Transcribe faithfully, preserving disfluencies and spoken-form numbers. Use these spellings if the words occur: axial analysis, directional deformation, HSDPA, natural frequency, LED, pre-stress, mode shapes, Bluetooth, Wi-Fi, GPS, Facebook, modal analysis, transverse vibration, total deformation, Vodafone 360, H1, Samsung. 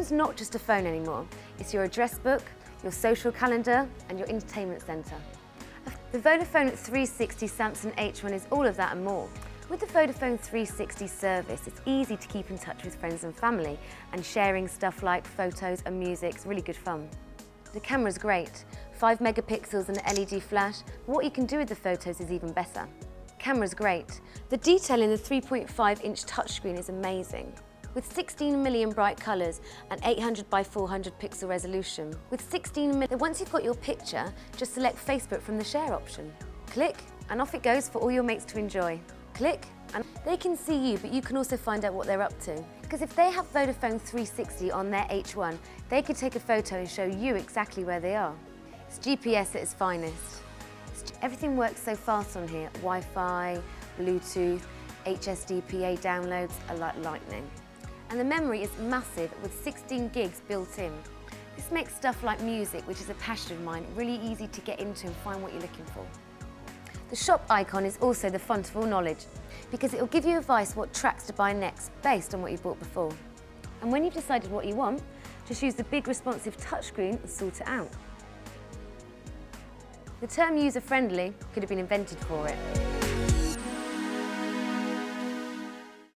home's not just a phone anymore. It's your address book, your social calendar, and your entertainment centre. The Vodafone three sixty Samsung H one is all of that and more. With the Vodafone three sixty service, it's easy to keep in touch with friends and family, and sharing stuff like photos and music is really good fun. The camera's great, five megapixels and an L E D flash, but what you can do with the photos is even better. Camera's great. The detail in the three point five inch touchscreen is amazing. With sixteen million bright colours and eight hundred by four hundred pixel resolution. With sixteen million, once you've got your picture, just select Facebook from the share option. Click, and off it goes for all your mates to enjoy. Click, and they can see you, but you can also find out what they're up to. Because if they have Vodafone three sixty on their H one, they could take a photo and show you exactly where they are. It's G P S at its finest. Everything works so fast on here. Wi-Fi, Bluetooth, H S D P A downloads are like lightning. And the memory is massive, with sixteen gigs built in. This makes stuff like music, which is a passion of mine, really easy to get into and find what you're looking for. The shop icon is also the font of all knowledge, because it will give you advice what tracks to buy next based on what you bought before. And when you've decided what you want, just use the big responsive touchscreen and sort it out. The term user-friendly could have been invented for it.